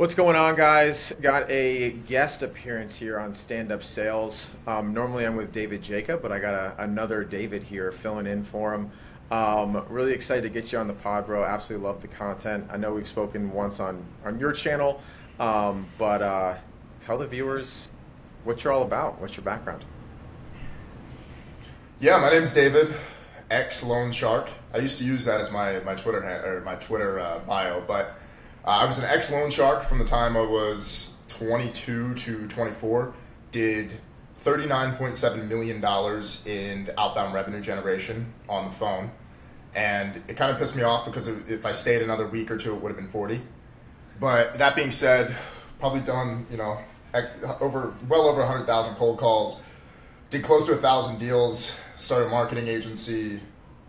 What's going on, guys? Got a guest appearance here on Stand Up Sales. Normally I'm with David Jacob, but I got another David here filling in for him. Really excited to get you on the pod, bro. Absolutely love the content. I know we've spoken once on your channel, but tell the viewers what you're all about. What's your background? Yeah, my name's David, ex-loan shark. I used to use that as my Twitter or my Twitter bio, but I was an ex-loan shark from the time I was 22 to 24, did $39.7 million in outbound revenue generation on the phone. And it kind of pissed me off because if I stayed another week or two, it would have been 40. But that being said, probably done, you know, well over 100,000 cold calls, did close to 1,000 deals, started a marketing agency,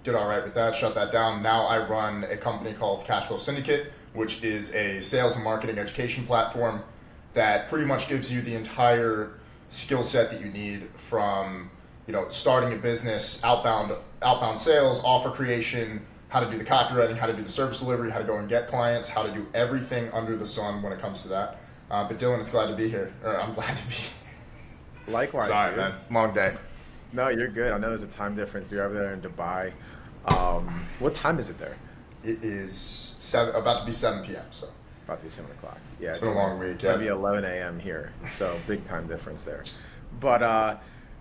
did all right with that, shut that down. Now I run a company called Cashflow Syndicate, which is a sales and marketing education platform that pretty much gives you the entire skill set that you need from, you know, starting a business, outbound sales, offer creation, how to do the copywriting, how to do the service delivery, how to go and get clients, how to do everything under the sun when it comes to that. But Dylan, it's glad to be here. Or I'm glad to be here. Likewise. Sorry, dude. Man. Long day. No, you're good. I know there's a time difference. You're over there in Dubai. What time is it there? It is about to be 7 p.m. So about to be 7 o'clock. Yeah, it's been a long week. It'll be 11 a.m. here, so big time difference there. But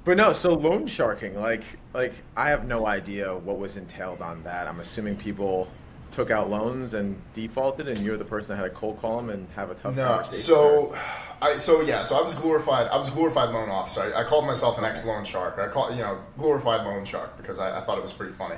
no, so loan sharking, like I have no idea what was entailed on that. I'm assuming people took out loans and defaulted, and you're the person that had a cold call them and have a tough conversation. So I was a glorified loan officer. I called myself an ex-loan shark. I call glorified loan shark because I thought it was pretty funny.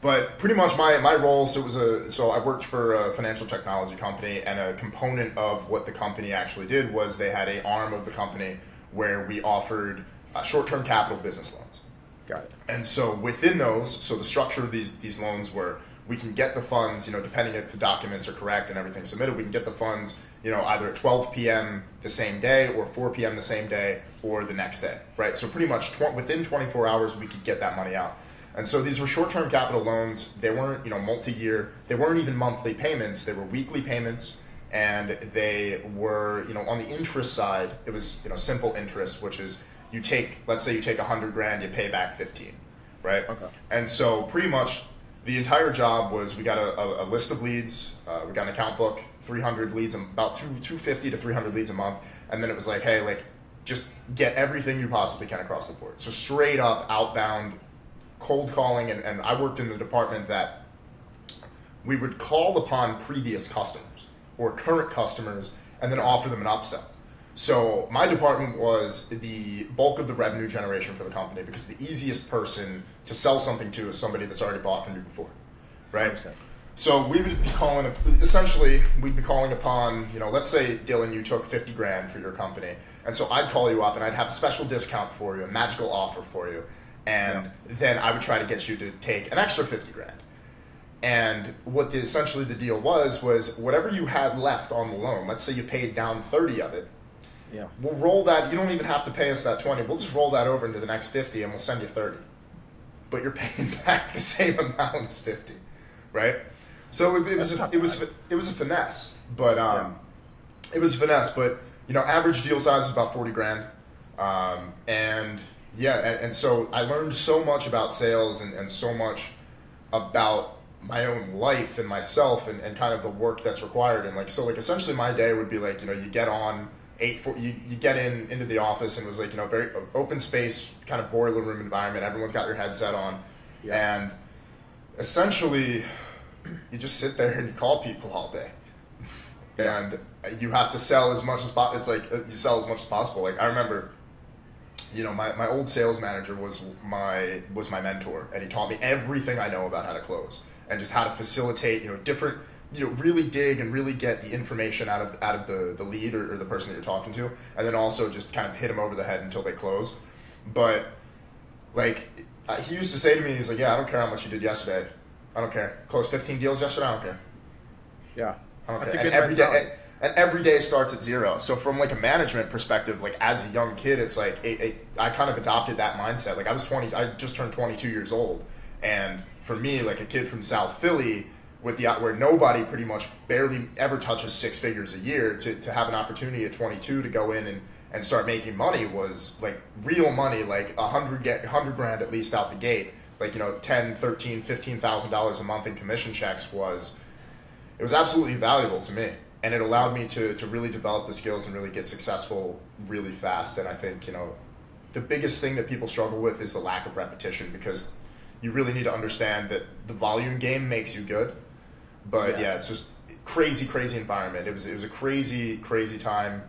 But pretty much my role, so I worked for a financial technology company, and a component of what the company actually did was they had an arm of the company where we offered short-term capital business loans. Got it. And so within those, so the structure of these loans were, we can get the funds, you know, depending if the documents are correct and everything submitted, we can get the funds, you know, either at 12 p.m. the same day or 4 p.m. the same day or the next day, right? So pretty much within 24 hours, we could get that money out. And so these were short-term capital loans. They weren't, you know, multi-year. They weren't even monthly payments. They were weekly payments, and they were, you know, on the interest side, it was, you know, simple interest, which is you take, let's say you take 100 grand, you pay back 15, right? Okay. And so pretty much the entire job was we got a list of leads, we got an account book, 300 leads, about 250 to 300 leads a month, and then it was like, hey, like just get everything you possibly can across the board. So straight up outbound cold calling, and I worked in the department that we would call upon previous customers or current customers and then offer them an upsell. So my department was the bulk of the revenue generation for the company because the easiest person to sell something to is somebody that's already bought from you before, right? 100%. So we would be calling upon, you know, let's say Dylan, you took 50 grand for your company. And so I'd call you up and I'd have a special discount for you, a magical offer for you. And then I would try to get you to take an extra 50 grand. And what essentially the deal was whatever you had left on the loan, let's say you paid down 30 of it, yeah, we'll roll that. You don't even have to pay us that 20. We'll just roll that over into the next 50 and we'll send you 30. But you're paying back the same amount as 50, right? So it was a finesse, but it was a finesse, but you know, average deal size was about 40 grand. And so I learned so much about sales and so much about my own life and myself and kind of the work that's required. And like, so like essentially my day would be like, you know, you get on you get into the office, and it was like, you know, very open space, kind of boiler room environment. Everyone's got your headset on. Yeah. And essentially you just sit there and you call people all day. Yeah. And you have to sell as much as possible. It's like you sell as much as possible. Like I remember, you know, my old sales manager was my mentor, and he taught me everything I know about how to close and just how to facilitate, you know, different, you know, really dig and really get the information out of the lead or the person that you're talking to, and then also just kind of hit them over the head until they close. But like he used to say to me, he's like, yeah, I don't care how much you did yesterday. I don't care. Closed 15 deals yesterday. I don't care. Yeah. I don't care. And every day. And every day starts at zero. So from like a management perspective, like as a young kid, it's like I kind of adopted that mindset. Like I was 20, I just turned 22 years old. And for me, like a kid from South Philly where nobody pretty much barely ever touches 6 figures a year, to have an opportunity at 22 to go in and start making money was like real money, like 100 grand at least out the gate, like, you know, $10,000, $13,000, $15,000 a month in commission checks was absolutely valuable to me. And it allowed me to really develop the skills and really get successful really fast. And I think, you know, the biggest thing that people struggle with is the lack of repetition, because you really need to understand that the volume game makes you good. But yes. Yeah, it's just crazy, crazy environment. It was a crazy, crazy time.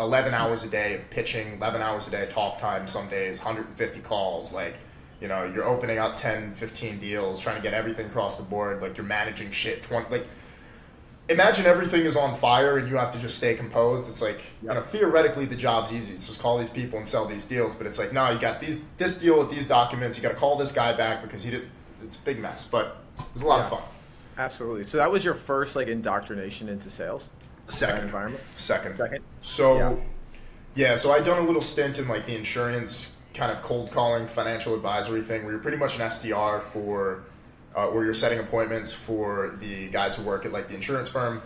11 hours a day of pitching, 11 hours a day talk time some days, 150 calls. Like, you know, you're opening up 10, 15 deals, trying to get everything across the board. Like, you're managing shit. Imagine everything is on fire and you have to just stay composed. It's like, you know, theoretically the job's easy. It's just call these people and sell these deals. But it's like, no, you got this deal with these documents. You got to call this guy back because it's a big mess. But it was a lot of fun. Absolutely. So that was your first like indoctrination into sales? Second. Environment? Second. So, so I'd done a little stint in like the insurance kind of cold calling financial advisory thing, where you're pretty much an SDR for... where you're setting appointments for the guys who work at like the insurance firm,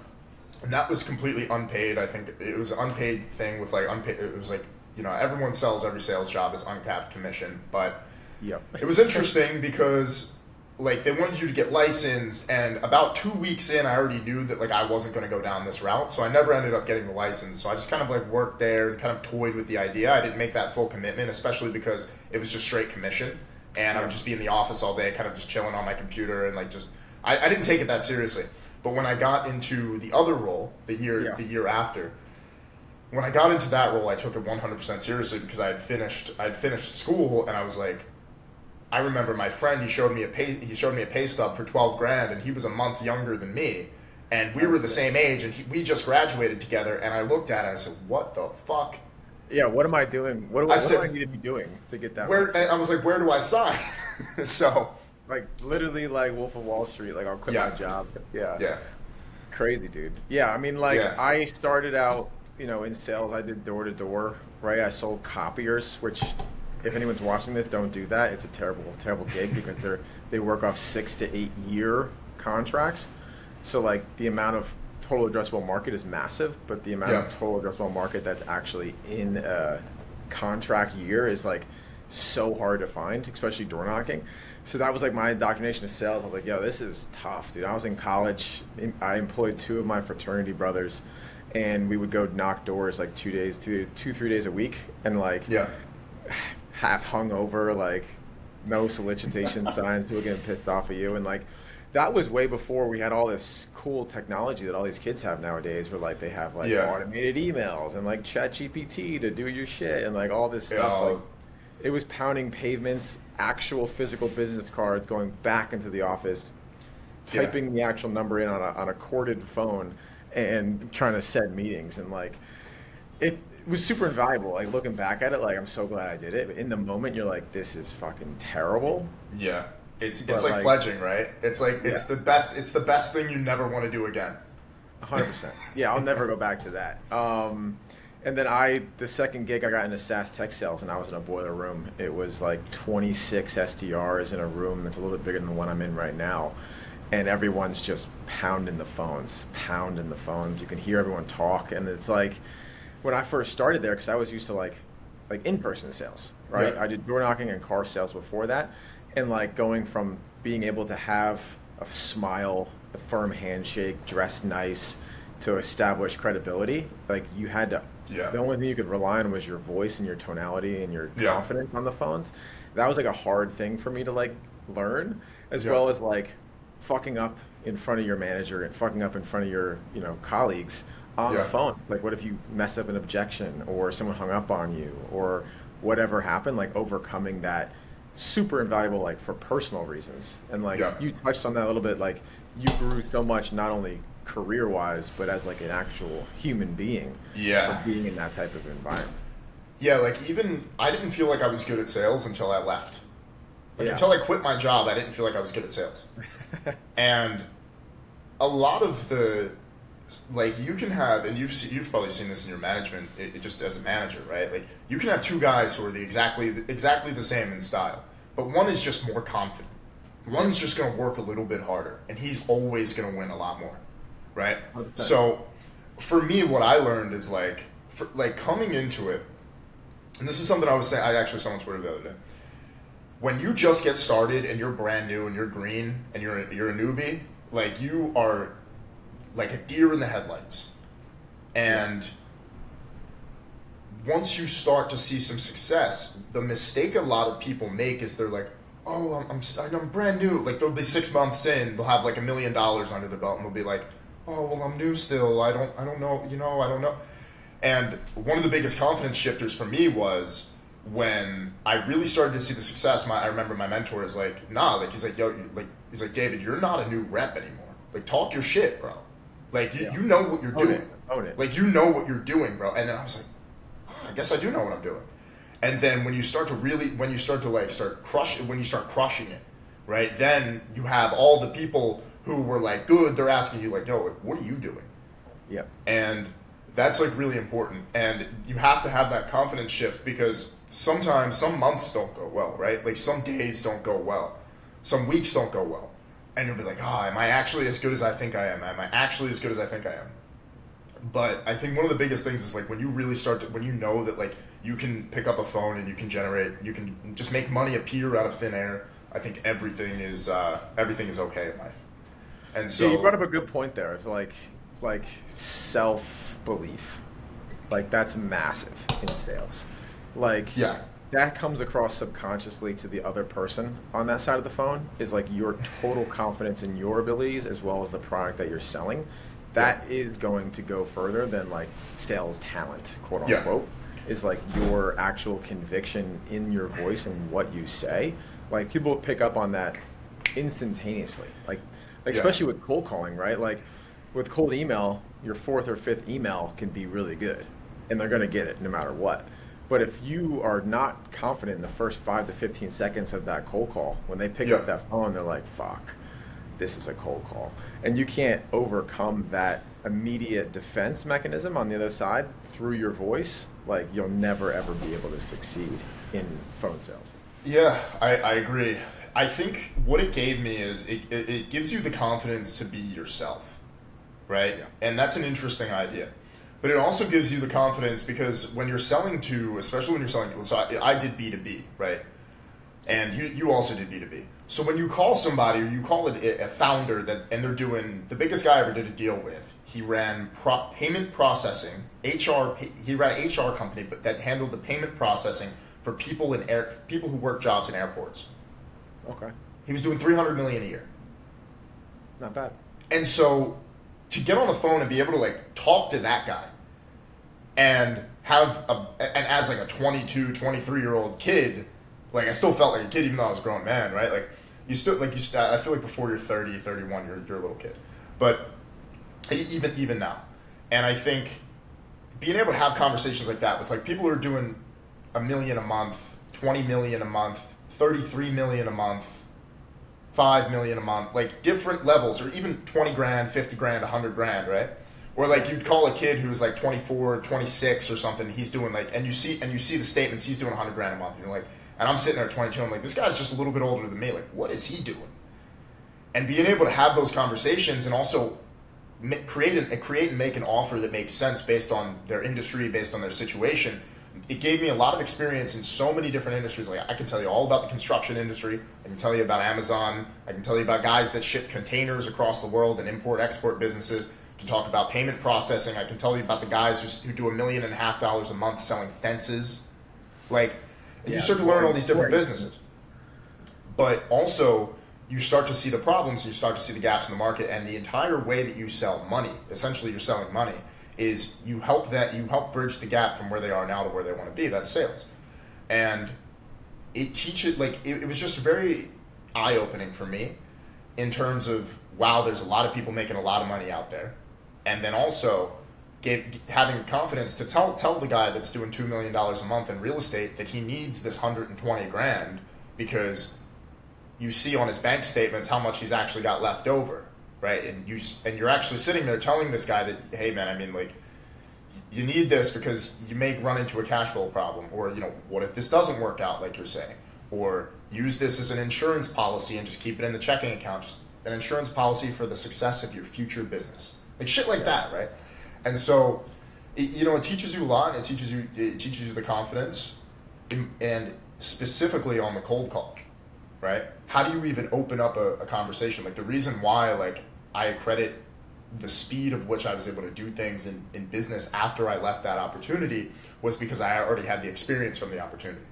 and that was completely unpaid. I think it was an unpaid thing with like unpaid. It was like, you know, everyone sells every sales job as uncapped commission, but yeah, it was interesting because like they wanted you to get licensed, and about 2 weeks in, I already knew that like I wasn't going to go down this route, so I never ended up getting the license. So I just kind of like worked there and kind of toyed with the idea. I didn't make that full commitment, especially because it was just straight commission. And I would just be in the office all day, kind of just chilling on my computer, and like I didn't take it that seriously. But when I got into the other role, the year after, when I got into that role, I took it 100% seriously, because I had finished school, and I was like, I remember my friend, he showed me a pay stub for 12 grand, and he was a month younger than me, and we were the same age, and we just graduated together, and I looked at it and I said, what the fuck? Yeah, what am I doing? What do I need to be doing to get that? I was like, where do I sign? So, like, literally, like Wolf of Wall Street. Like, I'll quit my job. Yeah, crazy, dude. Yeah, I mean, like, I started out, you know, in sales. I did door to door, right? I sold copiers, which, if anyone's watching this, don't do that. It's a terrible, terrible gig because they work off 6 to 8 year contracts. So, like, the amount of total addressable market is massive, but the amount of total addressable market that's actually in a contract year is like so hard to find, especially door knocking. So that was like my indoctrination of sales. I was like, yo, this is tough, dude. I was in college. I employed 2 of my fraternity brothers, and we would go knock doors like 2 to 3 days a week, and like half hungover, like no solicitation signs, people getting pissed off at you, and like that was way before we had all this cool technology that all these kids have nowadays, where like they have like automated emails and like Chat GPT to do your shit and like all this stuff. Like, it was pounding pavements, actual physical business cards, going back into the office, typing the actual number in on a corded phone, and trying to set meetings. And like it was super invaluable. Like, looking back at it, like, I'm so glad I did it. But in the moment, you're like, this is fucking terrible. Yeah. It's like pledging, right? It's like it's the best thing you never want to do again. 100%. Yeah, I'll never go back to that. And then the second gig I got into SaaS tech sales, and I was in a boiler room. It was like 26 SDRs in a room that's a little bit bigger than the one I'm in right now, and everyone's just pounding the phones. You can hear everyone talk, and it's like when I first started there, because I was used to like in-person sales, right? Yeah. I did door knocking and car sales before that. And like going from being able to have a smile, a firm handshake, dress nice, to establish credibility, like you had to, the only thing you could rely on was your voice and your tonality and your confidence on the phones. That was like a hard thing for me to like learn, as well as like fucking up in front of your manager and fucking up in front of your, you know, colleagues on the phone. Like, what if you mess up an objection or someone hung up on you or whatever happened, like overcoming that. Super invaluable, like for personal reasons. And like you touched on that a little bit, like you grew so much, not only career wise, but as like an actual human being. Yeah. For being in that type of environment. Yeah, like even I didn't feel like I was good at sales until I left. Like until I quit my job, I didn't feel like I was good at sales. And a lot of the like you can have, and you've probably seen this in your management, it just as a manager, right? Like you can have 2 guys who are the exactly the same in style, but one is just more confident. One's just going to work a little bit harder, and he's always going to win a lot more, right? Okay. So for me, what I learned is like coming into it, and this is something I was saying, I actually saw on Twitter the other day. When you just get started and you're brand new and you're green and you're a newbie, like you are like a deer in the headlights. And once you start to see some success, the mistake a lot of people make is they're like, oh, I'm brand new. Like they'll be 6 months in, they'll have like $1 million under their belt and they'll be like, oh, well, I'm new still. I don't know, you know, I don't know. And one of the biggest confidence shifters for me was when I really started to see the success. I remember my mentor is like, nah, like he's like, yo, like he's like, David, you're not a new rep anymore. Like talk your shit, bro. Like you know what you're doing. Own it. Like you know what you're doing, bro. And then I was like, oh, I guess I do know what I'm doing. And then when you start to really, when you start to like when you start crushing it, right? Then you have all the people who were like good. They're asking you like, yo, like, what are you doing? Yeah. And that's like really important. And you have to have that confidence shift because sometimes some months don't go well, right? Like some days don't go well. Some weeks don't go well. And you'll be like, oh, am I actually as good as I think I am? Am I actually as good as I think I am? But I think one of the biggest things is like when you really start to, when you know that like you can pick up a phone and you can generate, you can just make money appear out of thin air. I think everything is okay in life. And so you brought up a good point there of like self-belief. Like that's massive in sales. Like yeah, that comes across subconsciously to the other person on that side of the phone is like your total confidence in your abilities as well as the product that you're selling. That is going to go further than like sales talent, quote unquote. Yeah. Is like your actual conviction in your voice and what you say. Like people pick up on that instantaneously. Like especially with cold calling, right? Like with cold email, your 4th or 5th email can be really good and they're gonna get it no matter what. But if you are not confident in the first 5 to 15 seconds of that cold call, when they pick up that phone, they're like, fuck, this is a cold call. And you can't overcome that immediate defense mechanism on the other side through your voice. Like you'll never, ever be able to succeed in phone sales. Yeah, I agree. I think what it gave me is it gives you the confidence to be yourself, right? Yeah. And that's an interesting idea. But it also gives you the confidence because when you're selling to, especially when you're selling, so I did B2B, right? And you also did B2B. So when you call somebody, or you call a founder and they're doing, the biggest guy I ever did a deal with, he ran payment processing, HR, he ran an HR company, but that handled the payment processing for people in people who work jobs in airports. Okay. He was doing $300 million a year. Not bad. And so to get on the phone and be able to like talk to that guy and have and as like a 22, 23-year-old kid, like I still felt like a kid even though I was a grown man, right? Like you still like I feel like before you're 30, 31, you're a little kid. But even now. And I think being able to have conversations like that with like people who are doing $1 million a month, $20 million a month, $33 million a month, $5 million a month, like different levels, or even 20 grand, 50 grand, 100 grand, right? Or like you'd call a kid who's like 24, 26 or something, he's doing like, and you see the statements, he's doing 100 grand a month, and you're like, and I'm sitting there at 22, I'm like, this guy's just a little bit older than me, like what is he doing? And being able to have those conversations and also create and make an offer that makes sense based on their industry, based on their situation. It gave me a lot of experience in so many different industries. Like I can tell you all about the construction industry. I can tell you about Amazon. I can tell you about guys that ship containers across the world and import-export businesses. I can talk about payment processing. I can tell you about the guys who do $1.5 million a month selling fences. Like you start to learn all these different businesses. But also you start to see the problems. You start to see the gaps in the market and the entire way that you sell money. Essentially you're selling money. Is you help bridge the gap from where they are now to where they want to be. That's sales, and it teaches like it was just very eye opening for me in terms of wow, there's a lot of people making a lot of money out there, and then also having confidence to tell the guy that's doing $2 million a month in real estate that he needs this 120 grand because you see on his bank statements how much he's actually got left over. Right, and you're actually sitting there telling this guy that, hey man, I mean, like, you need this because you may run into a cash flow problem, or you know, what if this doesn't work out like you're saying, or use this as an insurance policy and just keep it in the checking account, just an insurance policy for the success of your future business. Like shit like that, right? And so, you know, it teaches you a lot, and it teaches you the confidence, and specifically on the cold call, right? How do you even open up a conversation? Like the reason why, like I credit the speed of which I was able to do things in business after I left that opportunity was because I already had the experience from the opportunity.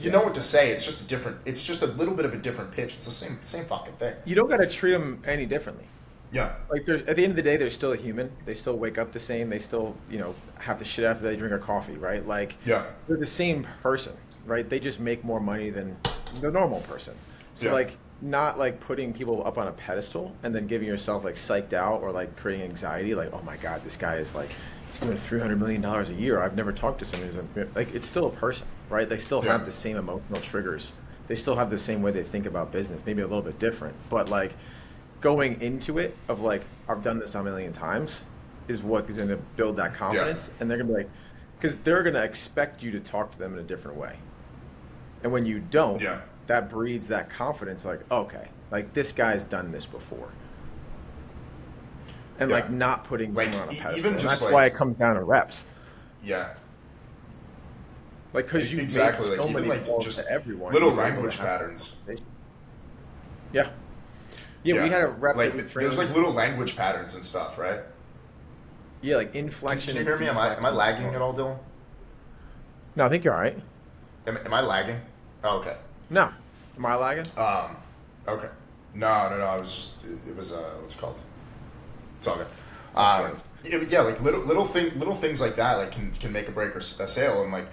You know what to say. It's just a different, it's just a little bit of a different pitch. It's the same fucking thing. You don't got to treat them any differently. Yeah. Like at the end of the day, they're still a human. They still wake up the same. They still, you know, have the shit after they drink a coffee, right? Like, yeah, they're the same person, right? They just make more money than the normal person. So like, not like putting people up on a pedestal and then giving yourself like psyched out or like creating anxiety. Like, oh my God, this guy is like, he's doing $300 million a year. I've never talked to somebody who's like, it's still a person, right? They still have the same emotional triggers. They still have the same way they think about business, maybe a little bit different, but like, going into it of like, I've done this a million times is what is going to build that confidence. And they're going to be like, because they're going to expect you to talk to them in a different way. And when you don't, that breeds that confidence. Like, okay, like this guy's done this before. And like not putting like, them on a pedestal. Even just that's like, why it comes down to reps. Yeah. Like, because you exactly make so like, many even like just to everyone, little language patterns. Yeah. Yeah, we had a rep. Like, there's like little language patterns and stuff, right? Yeah, like inflection. Can you hear me? Am I lagging at all, Dylan? No, I think you're all right. Am I lagging? Oh, okay. No. Am I lagging? Okay. No. I was just. It was. What's it called? It's all good. Yeah, like little things like that, like can make a break or a sale. And like,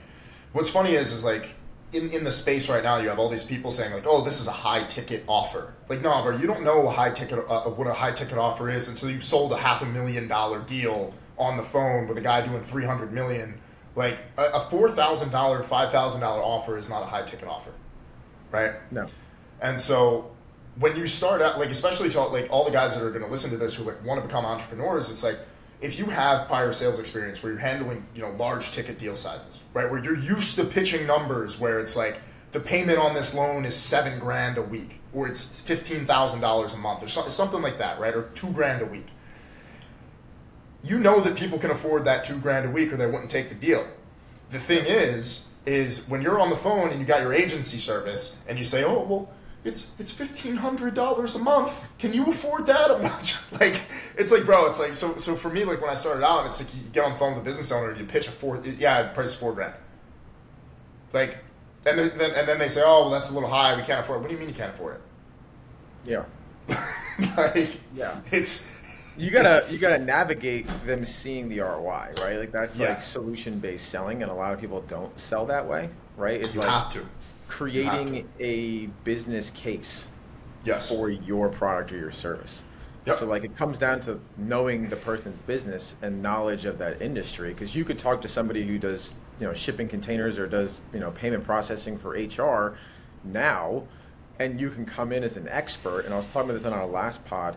what's funny is like. In the space right now, you have all these people saying like, "Oh, this is a high ticket offer." Like, no, bro, you don't know what a high ticket offer is until you've sold a $500,000 deal on the phone with a guy doing $300 million. Like a $4,000, $5,000 offer is not a high ticket offer, right? No. And so when you start out, like especially to like all the guys that are going to listen to this who like want to become entrepreneurs, it's like. If you have prior sales experience where you're handling, you know, large ticket deal sizes, right? Where you're used to pitching numbers where it's like the payment on this loan is $7,000 a week, or it's $15,000 a month or something like that, right? Or $2,000 a week. You know that people can afford that $2,000 a week or they wouldn't take the deal. The thing is when you're on the phone and you got your agency service and you say, oh, well, it's $1,500 a month. Can you afford that? I'm not like, it's like, bro, it's like, so for me, like when I started out, it's like you get on the phone with a business owner and you pitch price $4,000. Like, and then they say, oh, well, that's a little high. We can't afford it. What do you mean you can't afford it? Yeah. Like, yeah, it's, you gotta navigate them seeing the ROI, right? Like that's like solution-based selling. And a lot of people don't sell that way. Right. It's you like, have to. Creating a business case for your product or your service. Yep. So like it comes down to knowing the person's business and knowledge of that industry, because you could talk to somebody who does, you know, shipping containers or does, you know, payment processing for HR now, and you can come in as an expert. And I was talking about this on our last pod,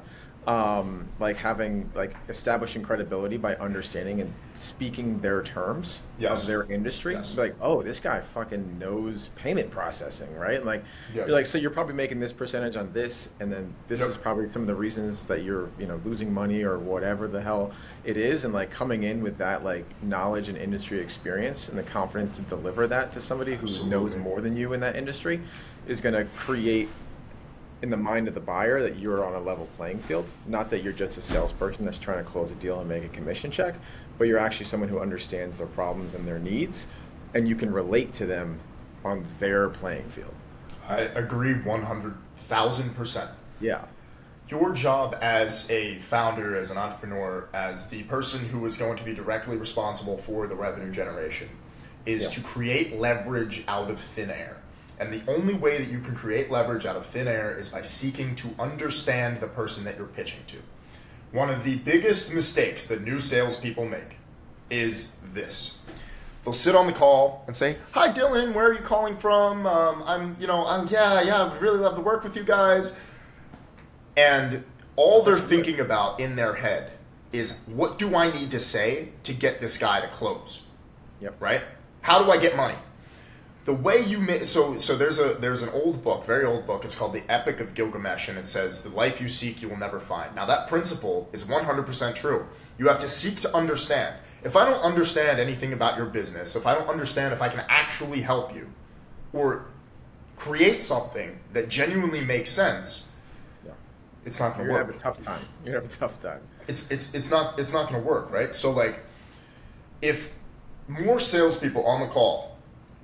like having like establishing credibility by understanding and speaking their terms of their industry. Like, oh, this guy fucking knows payment processing, right? And like, you're like, so you're probably making this percentage on this, and then this is probably some of the reasons that you're, you know, losing money or whatever the hell it is. And like coming in with that like knowledge and industry experience and the confidence to deliver that to somebody who knows more than you in that industry is going to create in the mind of the buyer that you're on a level playing field, not that you're just a salesperson that's trying to close a deal and make a commission check, but you're actually someone who understands their problems and their needs, and you can relate to them on their playing field. I agree 100,000%. Yeah. Your job as a founder, as an entrepreneur, as the person who is going to be directly responsible for the revenue generation is to create leverage out of thin air. And the only way that you can create leverage out of thin air is by seeking to understand the person that you're pitching to. One of the biggest mistakes that new salespeople make is this. They'll sit on the call and say, hi, Dylan, where are you calling from? I would really love to work with you guys. And all they're thinking about in their head is, what do I need to say to get this guy to close? Yep. Right? How do I get money? The way you there's an old book, very old book. It's called The Epic of Gilgamesh, and it says the life you seek you will never find. Now that principle is 100% true. You have to seek to understand. If I don't understand anything about your business, if I don't understand if I can actually help you or create something that genuinely makes sense, it's not going to work. You're going to have a tough time. You're going to have a tough time. It's not going to work, right? So like, if more salespeople on the call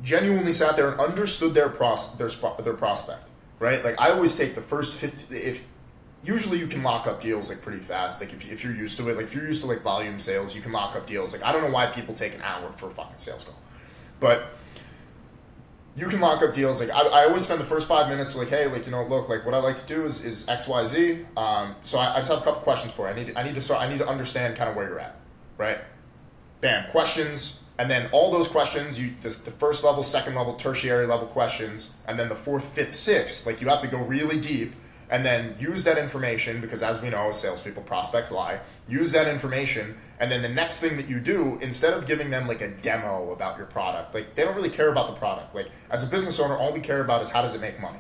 genuinely sat there and understood their prospect, right? Like I always take the first 50, usually you can lock up deals like pretty fast. Like if you're used to it, like if you're used to like volume sales, you can lock up deals. Like I don't know why people take an hour for a fucking sales call, but you can lock up deals. Like I always spend the first 5 minutes like, hey, like, you know, look, like what I like to do is X, Y, Z. So I just have a couple questions for you. I need to understand kind of where you're at, right? Bam, questions. And then all those questions, the first level, second level, tertiary level questions, and then the fourth, fifth, sixth, like you have to go really deep and then use that information because as we know, as salespeople, prospects lie, use that information. And then the next thing that you do, instead of giving them like a demo about your product, like they don't really care about the product. Like as a business owner, all we care about is how does it make money?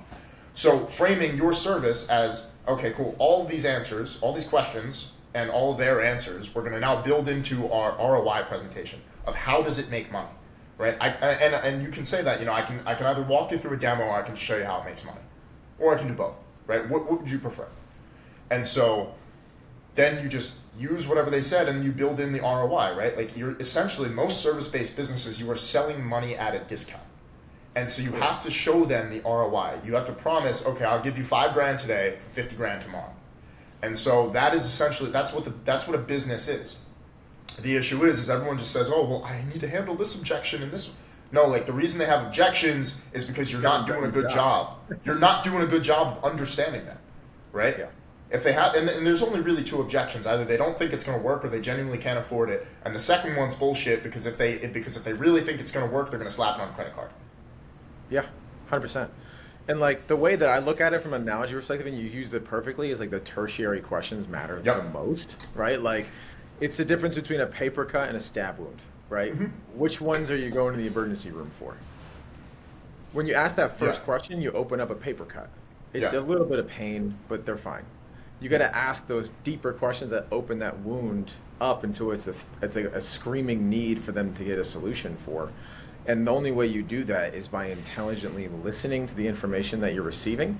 So framing your service as, okay, cool, all of these answers, all these questions, and all their answers, we're gonna now build into our ROI presentation of how does it make money, right? And you can say that, you know, I can either walk you through a demo or I can show you how it makes money, or I can do both, right? What would you prefer? And so then you just use whatever they said and you build in the ROI, right? Like you're essentially, most service-based businesses, you are selling money at a discount. And so you have to show them the ROI. You have to promise, okay, I'll give you $5 grand today for 50 grand tomorrow. And so that is essentially, that's what a business is. The issue is everyone just says, oh, well, I need to handle this objection and this. No, like the reason they have objections is because you're not doing a good job. You're not doing a good job of understanding that, right? Yeah. If they have, and there's only really two objections. Either they don't think it's going to work or they genuinely can't afford it. And the second one's bullshit because if they really think it's going to work, they're going to slap it on a credit card. Yeah, 100%. And like the way that I look at it from an analogy perspective, and you used it perfectly, is like the tertiary questions matter the most, right? Like it's the difference between a paper cut and a stab wound, right? Mm-hmm. Which ones are you going to the emergency room for? When you ask that first question, you open up a paper cut. It's a little bit of pain, but they're fine. You got to ask those deeper questions that open that wound up until it's a screaming need for them to get a solution for. And the only way you do that is by intelligently listening to the information that you're receiving,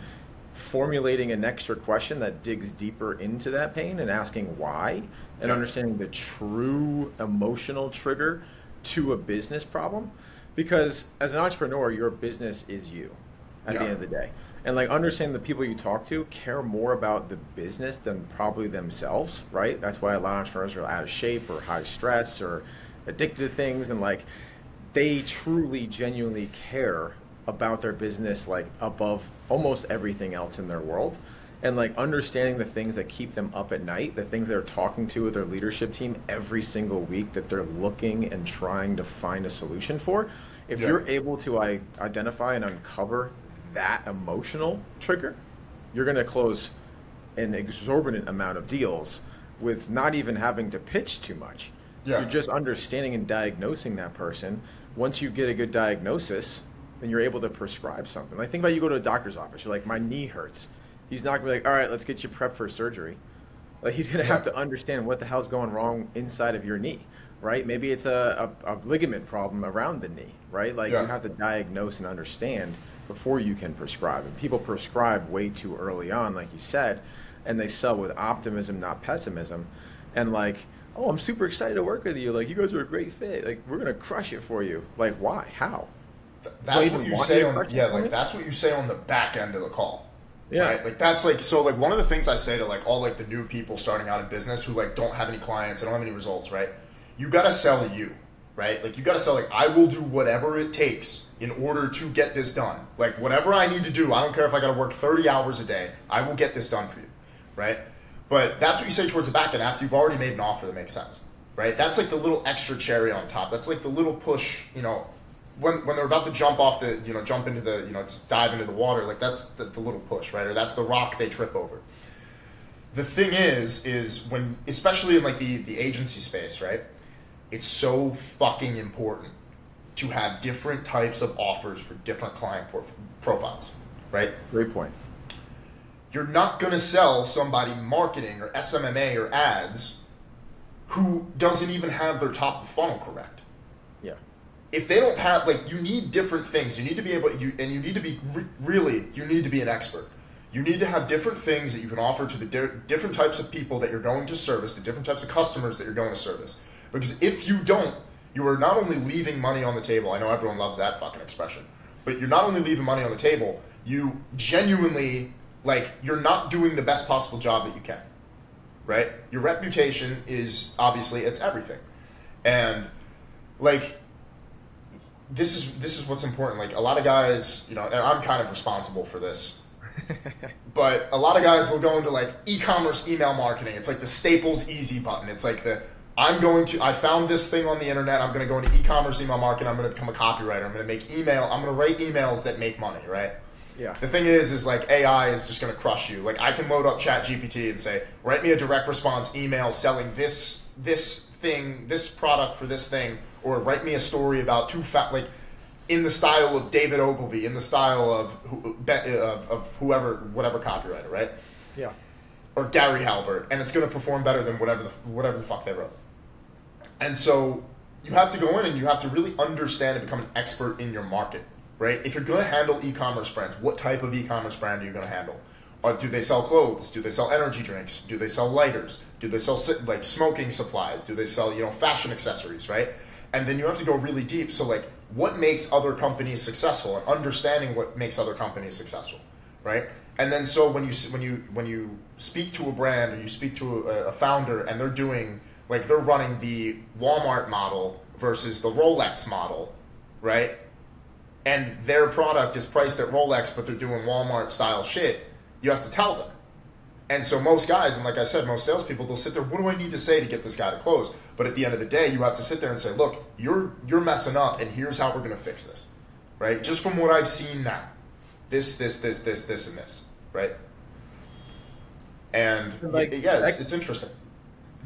formulating an extra question that digs deeper into that pain and asking why, and understanding the true emotional trigger to a business problem. Because as an entrepreneur, your business is you at the end of the day. And like understanding the people you talk to care more about the business than probably themselves, right? That's why a lot of entrepreneurs are out of shape or high stress or addicted to things, and like, they truly, genuinely care about their business, like above almost everything else in their world. And like understanding the things that keep them up at night, the things they're talking to with their leadership team every single week that they're looking and trying to find a solution for. If you're able to identify and uncover that emotional trigger, you're gonna close an exorbitant amount of deals with not even having to pitch too much. You're just understanding and diagnosing that person. Once you get a good diagnosis, then you're able to prescribe something. Like think about you go to a doctor's office. You're like, my knee hurts. He's not gonna be like, all right, let's get you prepped for surgery. Like he's gonna have to understand what the hell's going wrong inside of your knee, right? Maybe it's a ligament problem around the knee, right? Like you have to diagnose and understand before you can prescribe. And people prescribe way too early on, like you said, and they sell with optimism, not pessimism. And like, oh, I'm super excited to work with you. Like, you guys are a great fit. Like, we're gonna crush it for you. Like, why? How? That's what you say on that's what you say on the back end of the call. Yeah. Right? Like that's like, so like one of the things I say to like all like the new people starting out in business who like don't have any clients, they don't have any results, right? You gotta sell you, right? Like you gotta sell like I will do whatever it takes in order to get this done. Like whatever I need to do, I don't care if I gotta work 30 hours a day, I will get this done for you, right? But that's what you say towards the back end after you've already made an offer that makes sense, right? That's like the little extra cherry on top. That's like the little push, you know, when they're about to jump off the, you know, jump into the, you know, just dive into the water. Like that's the little push, right? Or that's the rock they trip over. The thing is when, especially in like the agency space, right? It's so fucking important to have different types of offers for different client profiles, right? Great point. You're not going to sell somebody marketing or SMMA or ads who doesn't even have their top of funnel correct. Yeah. If they don't have, like, you need different things. You need to be able, and you need to be, really, you need to be an expert. You need to have different things that you can offer to the different types of people that you're going to service, the different types of customers that you're going to service. Because if you don't, you are not only leaving money on the table, I know everyone loves that fucking expression, but you're not only leaving money on the table, you genuinely, like, you're not doing the best possible job that you can, right? Your reputation is, obviously, it's everything. And, like, this is what's important. Like, a lot of guys, you know, and I'm kind of responsible for this, but a lot of guys will go into like e-commerce email marketing. It's like the Staples easy button. It's like the, I found this thing on the internet. I'm going to go into e-commerce email marketing. I'm going to become a copywriter. I'm going to make email. I'm going to write emails that make money, right? Yeah. The thing is like AI is just going to crush you. Like I can load up Chat GPT and say, write me a direct response email selling this thing, this product for this thing, or write me a story about like, in the style of David Ogilvie, in the style of whoever, whatever copywriter, right? Yeah. Or Gary Halbert, and it's going to perform better than whatever the fuck they wrote. And so you have to go in and you have to really understand and become an expert in your market, right? If you're going to handle e-commerce brands, what type of e-commerce brand are you going to handle? Or do they sell clothes? Do they sell energy drinks? Do they sell lighters? Do they sell like smoking supplies? Do they sell, you know, fashion accessories, right? And then you have to go really deep. So like, what makes other companies successful, and understanding what makes other companies successful, right? And then so when you speak to a brand or you speak to a founder and they're doing, like they're running the Walmart model versus the Rolex model, right? And their product is priced at Rolex, but they're doing Walmart style shit, you have to tell them. And so most guys, and like I said, most salespeople, they'll sit there, what do I need to say to get this guy to close? But at the end of the day, you have to sit there and say, look, you're messing up and here's how we're going to fix this, right? Just from what I've seen now, this, and this, right? And like, yeah, it's interesting.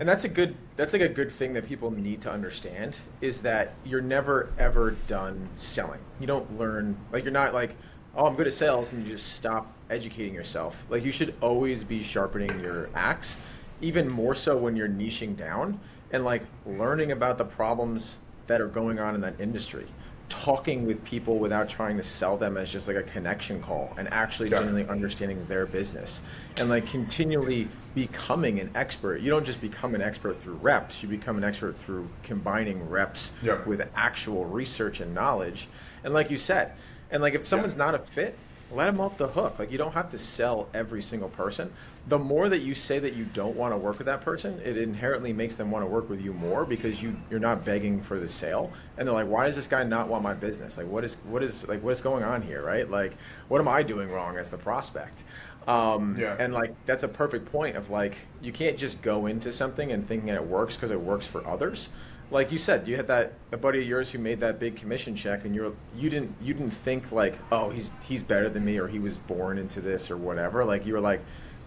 And that's like a good thing that people need to understand is that you're never ever done selling. You don't learn, like you're not like, oh, I'm good at sales, and you just stop educating yourself. Like you should always be sharpening your axe, even more so when you're niching down and like learning about the problems that are going on in that industry. Talking with people without trying to sell them as just like a connection call, and actually genuinely understanding their business and like continually becoming an expert. You don't just become an expert through reps, you become an expert through combining reps with actual research and knowledge. And like you said, and like if someone's not a fit, let them off the hook. Like you don't have to sell every single person. The more that you say that you don't want to work with that person, it inherently makes them want to work with you more because you're not begging for the sale. And they're like, why does this guy not want my business? Like what is going on here, right? Like what am I doing wrong as the prospect? And like that's a perfect point of like you can't just go into something and thinking that it works because it works for others. Like you said, you had that a buddy of yours who made that big commission check, and you didn't think like, oh, he's better than me, or he was born into this, or whatever. Like you were like,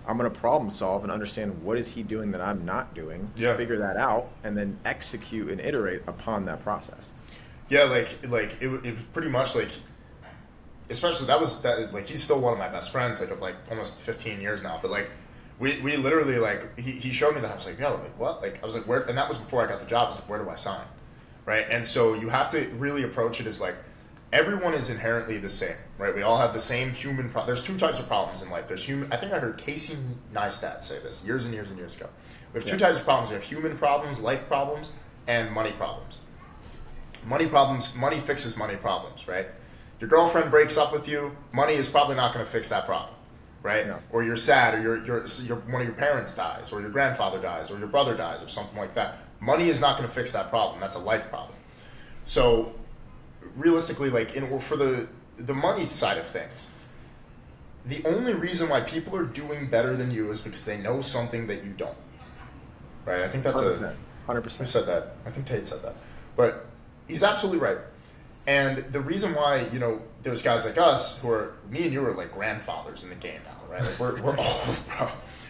I'm gonna problem solve and understand what is he doing that I'm not doing. Yeah. Figure that out, and then execute and iterate upon that process. Yeah, like it was pretty much like, especially that like he's still one of my best friends, like of like almost 15 years now, but like. We literally, like, he showed me that. I was like, yo, like, what? Like, I was like, where? And that was before I got the job. I was like, where do I sign? Right? And so you have to really approach it as, like, everyone is inherently the same, right? We all have the same human problem. There's two types of problems in life. There's human, I think I heard Casey Neistat say this years and years and years ago. We have two types of problems. We have human problems, life problems, and money problems. Money problems, money fixes money problems, right? Your girlfriend breaks up with you. Money is probably not going to fix that problem. Right? Yeah. Or you're sad, or one of your parents dies, or your grandfather dies, or your brother dies, or something like that. Money is not going to fix that problem. That's a life problem. So realistically, like for the money side of things, the only reason why people are doing better than you is because they know something that you don't. Right? I think that's 100%. 100%. Who said that? I think Tate said that. But he's absolutely right. And the reason why, you know, there's guys like us who are, me and you are like grandfathers in the game now, right? Like we're old, bro.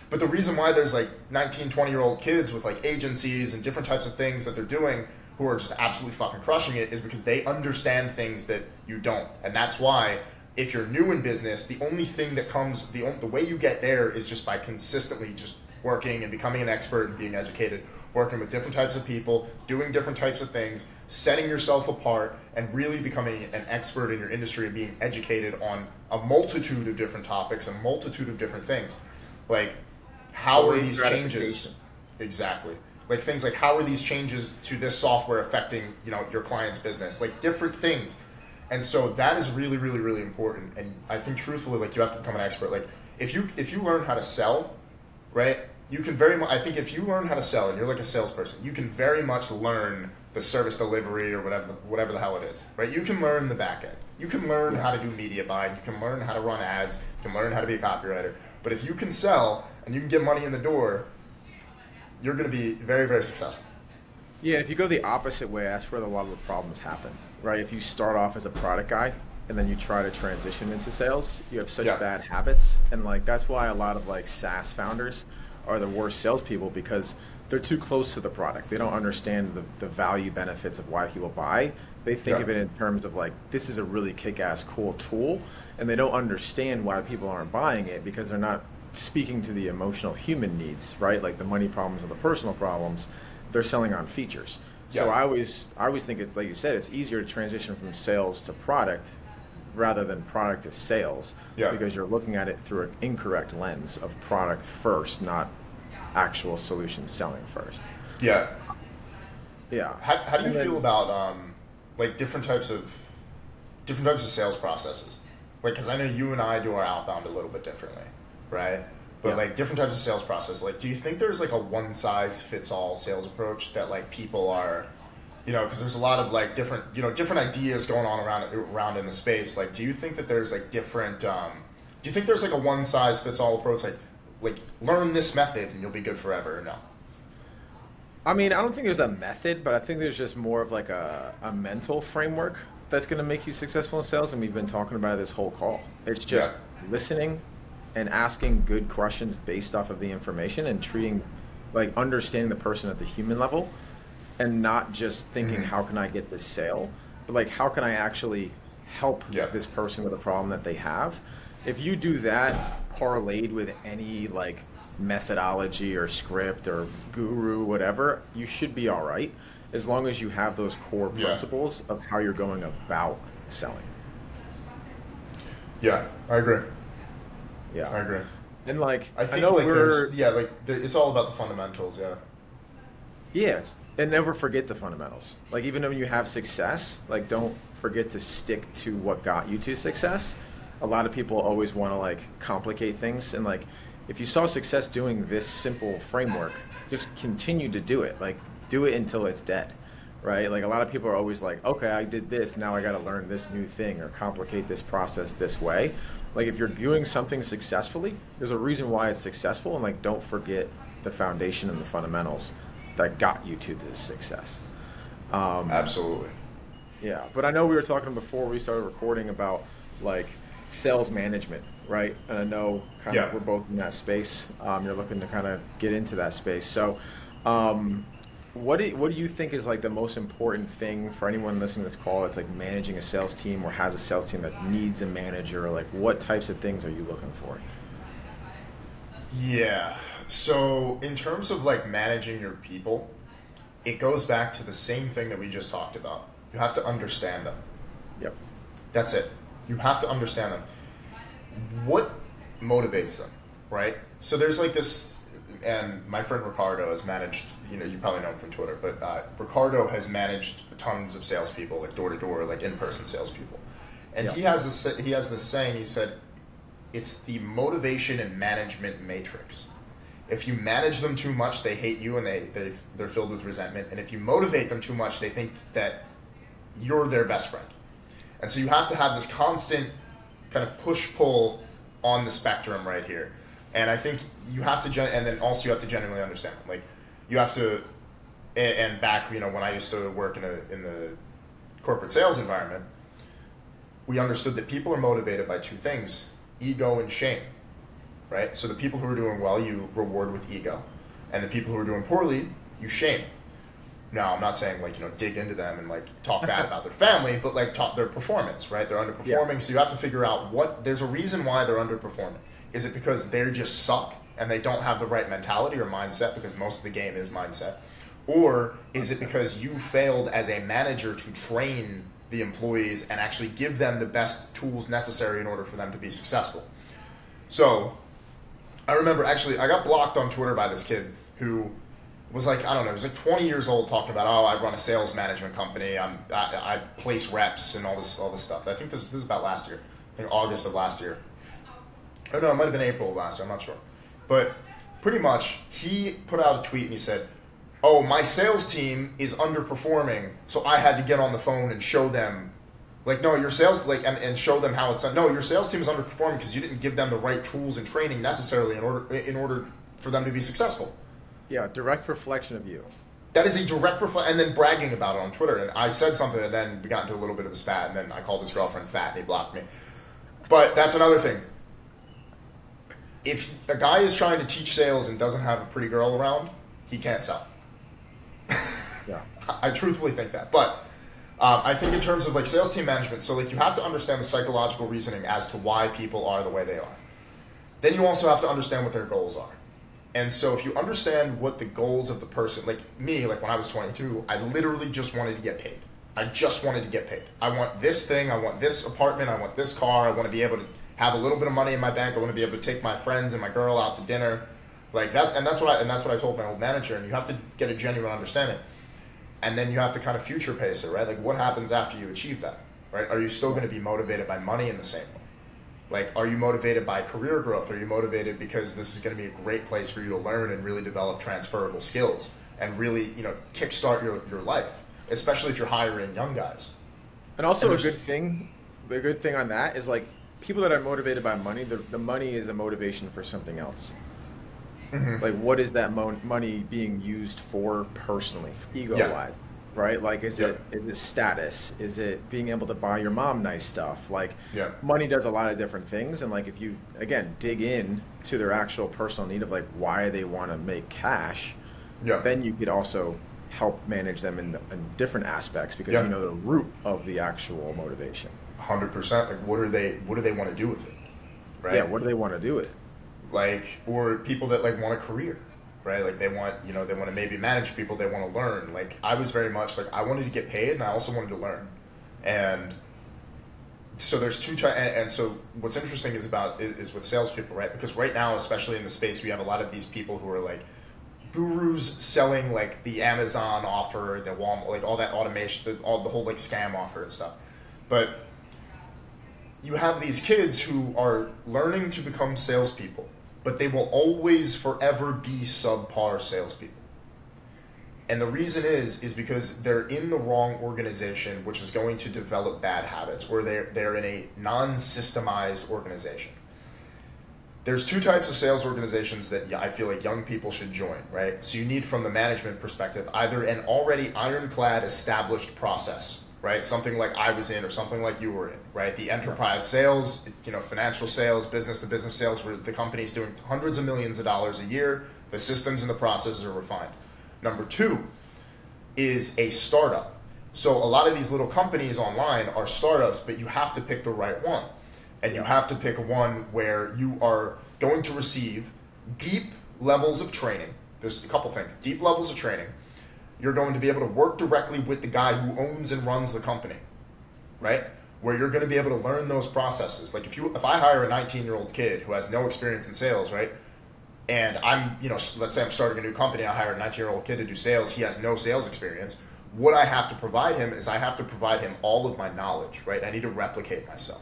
But the reason why there's like 19-, 20-year-old kids with like agencies and different types of things that they're doing who are just absolutely fucking crushing it is because they understand things that you don't. And that's why if you're new in business, the only thing that comes, the way you get there is just by consistently just working and becoming an expert and being educated, working with different types of people, doing different types of things, setting yourself apart, and really becoming an expert in your industry and being educated on a multitude of different topics and multitude of different things. Like, how are these changes? Exactly. Like things like, how are these changes to this software affecting, you know, your client's business? Like different things. And so that is really, really, really important. And I think truthfully, like, you have to become an expert. Like if you learn how to sell, right, you can very much, I think if you learn how to sell and you're like a salesperson, you can very much learn the service delivery or whatever the hell it is, right? You can learn the back end. You can learn how to do media buying. You can learn how to run ads. You can learn how to be a copywriter. But if you can sell and you can get money in the door, you're going to be very, very successful. Yeah, if you go the opposite way, that's where a lot of the problems happen, right? If you start off as a product guy and then you try to transition into sales, you have such bad habits. And like, that's why a lot of like SaaS founders are the worst salespeople, because they're too close to the product. They don't understand the value benefits of why people buy. They think of it in terms of like, this is a really kick-ass cool tool, and they don't understand why people aren't buying it because they're not speaking to the emotional human needs, right? Like the money problems and the personal problems, they're selling on features. So I always think it's, like you said, it's easier to transition from sales to product rather than product to sales, because you're looking at it through an incorrect lens of product first, not actual solution selling first. Yeah. Yeah. How do you feel about like different types of sales processes? Like, because I know you and I do our outbound a little bit differently, right? But like different types of sales process, like, do you think there's like a one size fits all sales approach that like people are, you know, because there's a lot of like different, you know, different ideas going on around in the space. Like, do you think that there's like different, do you think there's like a one size fits all approach? Like learn this method and you'll be good forever, or no? I mean, I don't think there's a method, but I think there's just more of like a mental framework that's going to make you successful in sales. And we've been talking about it this whole call. It's just listening and asking good questions based off of the information and treating, like, understanding the person at the human level and not just thinking, how can I get this sale? But like, how can I actually help this person with a problem that they have? If you do that parlayed with any like methodology or script or guru, whatever, you should be all right, as long as you have those core principles of how you're going about selling. Yeah, I agree. Yeah, I agree. And like, I think it's all about the fundamentals. Yeah. Yeah. And never forget the fundamentals. Like, even when you have success, like, don't forget to stick to what got you to success. A lot of people always want to like complicate things. And like, if you saw success doing this simple framework, just continue to do it. Like, do it until it's dead. Right? Like, a lot of people are always like, okay, I did this, now I got to learn this new thing or complicate this process this way. Like, if you're doing something successfully, there's a reason why it's successful, and like, don't forget the foundation and the fundamentals that got you to this success. Absolutely. Yeah. But I know we were talking before we started recording about like sales management, right? And I know kind of we're both in that space. You're looking to kind of get into that space. So, What do you think is like the most important thing for anyone listening to this call that's like managing a sales team or has a sales team that needs a manager? Like, what types of things are you looking for? Yeah. So in terms of like managing your people, it goes back to the same thing that we just talked about. You have to understand them. Yep. That's it. You have to understand them. What motivates them, right? So there's like this, and my friend Ricardo has managed, you know, you probably know him from Twitter, but Ricardo has managed tons of salespeople, like door to door, like in-person salespeople. And he has this saying, he said, it's the motivation and management matrix. If you manage them too much, they hate you and they're filled with resentment. And if you motivate them too much, they think that you're their best friend. And so you have to have this constant kind of push-pull on the spectrum right here. And I think you have to, and then also you have to genuinely understand them. Like, you have to, and back, you know, when I used to work in the corporate sales environment, we understood that people are motivated by two things, ego and shame, right? So the people who are doing well, you reward with ego, and the people who are doing poorly, you shame. Now, I'm not saying, like, you know, dig into them and, like, talk bad about their family, but, like, talk their performance, right? They're underperforming, yeah. So you have to figure out what – there's a reason why they're underperforming. Is it because they just suck and they don't have the right mentality or mindset, because most of the game is mindset? Or is it because you failed as a manager to train the employees and actually give them the best tools necessary in order for them to be successful? So I remember, actually, I got blocked on Twitter by this kid who – was like, I don't know, he was like 20 years old talking about, oh, I run a sales management company, I place reps and all this stuff. I think this is about last year, I think August of last year. Oh no, it might have been April of last year, I'm not sure. But pretty much, he put out a tweet and he said, oh, my sales team is underperforming, so I had to get on the phone and show them, like, no, your sales, like, and show them how it's done. No, your sales team is underperforming because you didn't give them the right tools and training necessarily in order for them to be successful. Yeah, direct reflection of you. That is a direct reflection, and then bragging about it on Twitter. And I said something, and then we got into a little bit of a spat, and then I called his girlfriend fat, and he blocked me. But that's another thing. If a guy is trying to teach sales and doesn't have a pretty girl around, he can't sell. Yeah, I truthfully think that. But I think in terms of, like, sales team management, so, like, you have to understand the psychological reasoning as to why people are the way they are. Then you also have to understand what their goals are. And so if you understand what the goals of the person, like me, like when I was 22, I literally just wanted to get paid. I just wanted to get paid. I want this thing. I want this apartment. I want this car. I want to be able to have a little bit of money in my bank. I want to be able to take my friends and my girl out to dinner. Like that's what I told my old manager. And you have to get a genuine understanding. And then you have to kind of future pace it, right? Like, what happens after you achieve that, right? Are you still going to be motivated by money in the same way? Like, are you motivated by career growth? Are you motivated because this is going to be a great place for you to learn and really develop transferable skills and really, you know, kickstart your life, especially if you're hiring young guys. And also, and a good thing on that is, like, people that are motivated by money, the money is a motivation for something else. Mm-hmm. Like, what is that money being used for personally, ego-wise? Yeah. Right? Like, is it status? Is it being able to buy your mom nice stuff? Like, yeah. Money does a lot of different things. And, like, if you, again, dig in to their actual personal need of, like, why they want to make cash, yeah. Then you could also help manage them in different aspects because yeah. You know the root of the actual motivation. 100%. Like, what do they want to do with it? Right? Yeah, what do they want to do with it? Like, or people that, like, want a career. Right? Like, they want to maybe manage people, they want to learn. Like, I was very much like, I wanted to get paid and I also wanted to learn. And so there's so what's interesting is with salespeople, right? Because right now, especially in the space, we have a lot of these people who are like gurus selling like the Amazon offer, the Walmart, like all that automation, the whole like scam offer and stuff. But you have these kids who are learning to become salespeople, but they will always forever be subpar salespeople. And the reason is because they're in the wrong organization, which is going to develop bad habits, or they're in a non-systemized organization. There's two types of sales organizations that I feel like young people should join, right? So you need, from the management perspective, either an already ironclad established process, right? Something like I was in or something like you were in, right? The enterprise sales, you know, financial sales, business-to-business sales, where the company's doing hundreds of millions of dollars a year, the systems and the processes are refined. Number two is a startup. So a lot of these little companies online are startups, but you have to pick the right one. And you have to pick one where you are going to receive deep levels of training. There's a couple things, deep levels of training. You're going to be able to work directly with the guy who owns and runs the company, right? Where you're going to be able to learn those processes. Like if I hire a 19-year-old kid who has no experience in sales, right? And I'm, you know, let's say I'm starting a new company. I hire a 19-year-old kid to do sales. He has no sales experience. What I have to provide him is I have to provide him all of my knowledge, right? I need to replicate myself.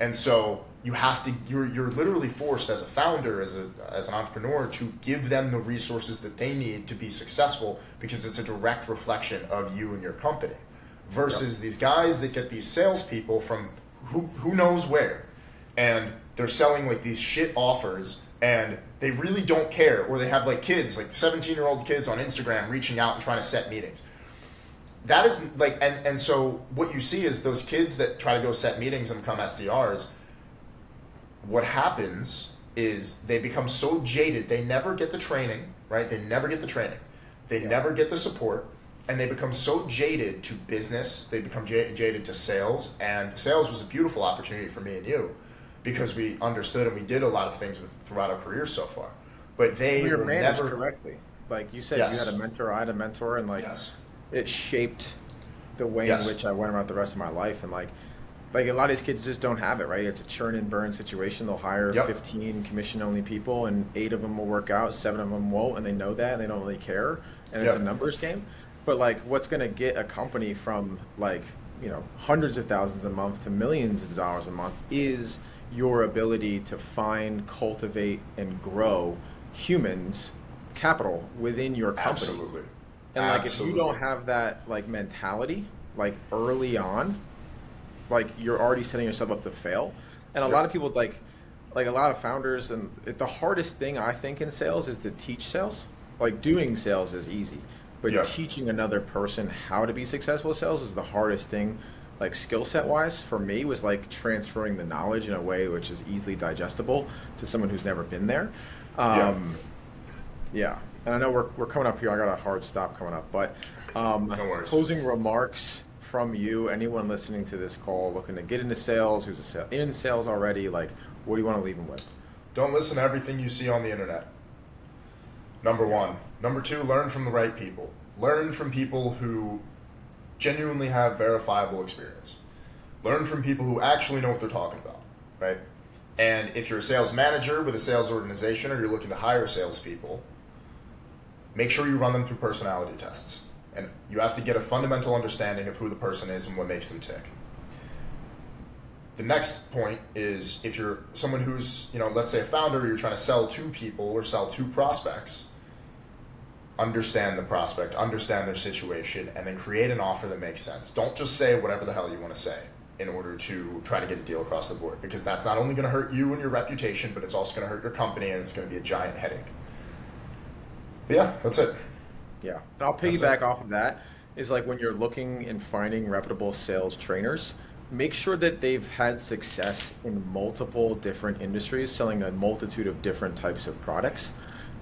And so you have to, you're literally forced as a founder, as an entrepreneur, to give them the resources that they need to be successful, because it's a direct reflection of you and your company, versus These guys that get these salespeople from who knows where, and they're selling like these shit offers and they really don't care, or they have like kids, like 17-year-old kids on Instagram reaching out and trying to set meetings. That is like, and so what you see is those kids that try to go set meetings and become SDRs. What happens is they become so jaded, they never get the training, right? They never get the support, and they become so jaded to business, they become jaded to sales. And sales was a beautiful opportunity for me and you, because we understood and we did a lot of things with, throughout our careers so far. But they were managed never correctly. Like you said, yes. You had a mentor, I had a mentor, and like yes. It shaped the way yes. in which I went about the rest of my life. And like a lot of these kids just don't have it, right? It's a churn and burn situation. They'll hire yep. 15 commission only people, and 8 of them will work out, 7 of them won't, and they know that, and they don't really care. And yep. It's a numbers game. But like, what's going to get a company from like, you know, hundreds of thousands a month to millions of dollars a month is your ability to find, cultivate, and grow humans, capital within your company. Absolutely. And like, absolutely. If you don't have that like mentality, like early on, like you're already setting yourself up to fail. And a yep. lot of people like a lot of founders, and the hardest thing I think in sales is to teach sales. Like doing sales is easy, but yep. teaching another person how to be successful at sales is the hardest thing. Like skill set wise for me was like transferring the knowledge in a way which is easily digestible to someone who's never been there. Yeah. And I know we're coming up here. I got a hard stop coming up, but closing remarks from you, anyone listening to this call, looking to get into sales, who's in sales already, like what do you want to leave them with? Don't listen to everything you see on the internet. Number one. Number two, learn from the right people. Learn from people who genuinely have verifiable experience. Learn from people who actually know what they're talking about, right? And if you're a sales manager with a sales organization or you're looking to hire salespeople, make sure you run them through personality tests. And you have to get a fundamental understanding of who the person is and what makes them tick. The next point is if you're someone who's, you know, let's say a founder, you're trying to sell to people or sell to prospects, understand the prospect, understand their situation, and then create an offer that makes sense. Don't just say whatever the hell you want to say in order to try to get a deal across the board, because that's not only going to hurt you and your reputation, but it's also going to hurt your company, and it's going to be a giant headache. But yeah, that's it. Yeah, and I'll piggyback off of that is like when you're looking and finding reputable sales trainers, make sure that they've had success in multiple different industries, selling a multitude of different types of products.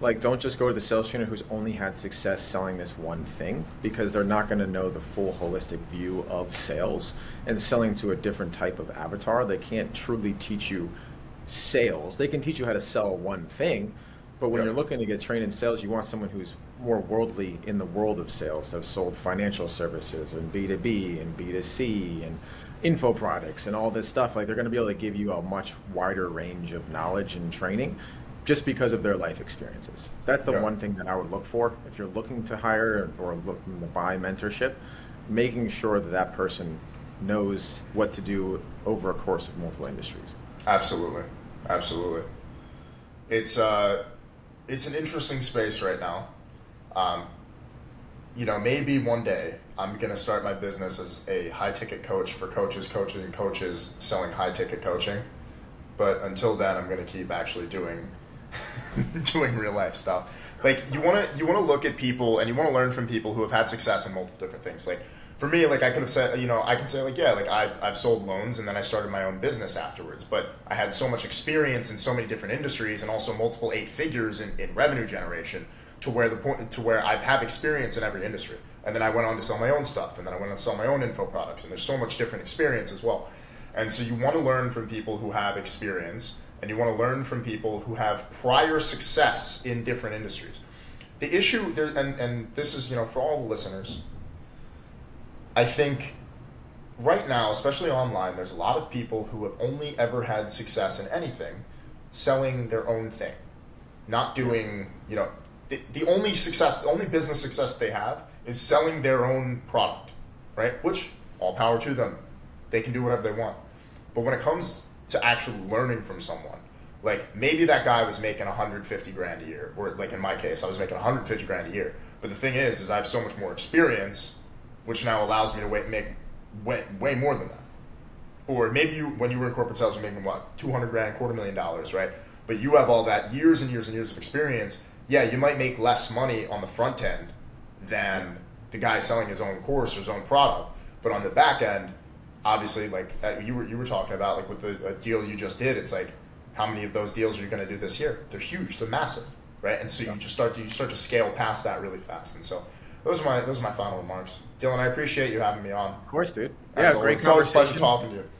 Like, don't just go to the sales trainer who's only had success selling this one thing, because they're not going to know the full holistic view of sales and selling to a different type of avatar. They can't truly teach you sales. They can teach you how to sell one thing, but when yeah. you're looking to get trained in sales, you want someone who's more worldly in the world of sales. They've sold financial services and B2B and B2C and info products and all this stuff. Like, they're going to be able to give you a much wider range of knowledge and training, just because of their life experiences. That's the yeah. one thing that I would look for. If you're looking to hire or looking to buy mentorship, making sure that that person knows what to do over a course of multiple industries. Absolutely, absolutely. It's an interesting space right now. You know, maybe one day I'm gonna start my business as a high ticket coach for coaches, coaching coaches, selling high ticket coaching. But until then, I'm gonna keep actually doing real life stuff. Like, you want to look at people, and you want to learn from people who have had success in multiple different things. Like, for me, like, I could have said, you know, I can say, like, yeah, like I've sold loans, and then I started my own business afterwards, but I had so much experience in so many different industries, and also multiple 8 figures in revenue generation, to where I have experience in every industry. And then I went on to sell my own stuff, and then I went on to sell my own info products, and there's so much different experience as well. And so you want to learn from people who have experience, and you want to learn from people who have prior success in different industries. The issue, and this is, you know, for all the listeners, I think right now, especially online, there's a lot of people who have only ever had success in anything, selling their own thing, not doing, you know, the only success, the only business success they have is selling their own product, right? Which, all power to them. They can do whatever they want. But when it comes to actually learning from someone, like, maybe that guy was making 150 grand a year, or like in my case, I was making 150 grand a year. But the thing is I have so much more experience, which now allows me to make way more than that. Or maybe you, when you were in corporate sales, you're making what, 200 grand, $250,000, right? But you have all that years and years and years of experience. Yeah, you might make less money on the front end than the guy selling his own course or his own product, but on the back end, obviously, like you were talking about, like with the deal you just did, it's like, how many of those deals are you going to do this year? They're huge, they're massive, right? And so yeah. you just start to scale past that really fast. And so Those are my final remarks. Dylan, I appreciate you having me on. Of course, dude. That's yeah, great conversation. It's always a pleasure talking to you.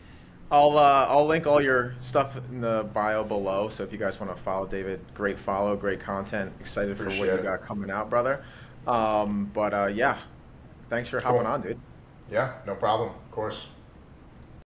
I'll link all your stuff in the bio below. So if you guys want to follow David, great follow, great content. Excited appreciate for what you got coming out, brother. But yeah, thanks for hopping on, dude. Yeah, no problem. Of course.